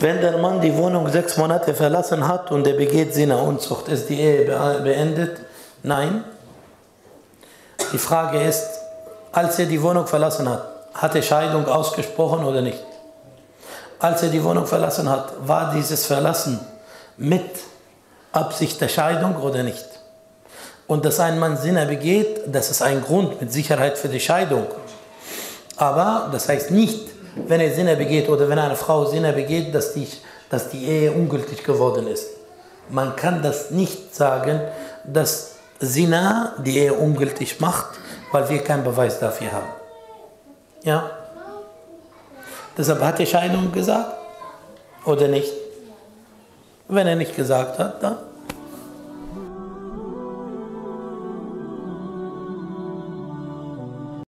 Wenn der Mann die Wohnung 6 Monate verlassen hat und er begeht Zina, Unzucht, ist die Ehe beendet? Nein. Die Frage ist, als er die Wohnung verlassen hat, hat er Scheidung ausgesprochen oder nicht? Als er die Wohnung verlassen hat, war dieses Verlassen mit Absicht der Scheidung oder nicht? Und dass ein Mann Zina begeht, das ist ein Grund mit Sicherheit für die Scheidung. Aber das heißt nicht, wenn er Zina begeht oder wenn eine Frau Zina begeht, dass die Ehe ungültig geworden ist. Man kann das nicht sagen, dass Zina die Ehe ungültig macht, weil wir keinen Beweis dafür haben. Ja? Deshalb hat er Scheidung gesagt oder nicht? Wenn er nicht gesagt hat, dann...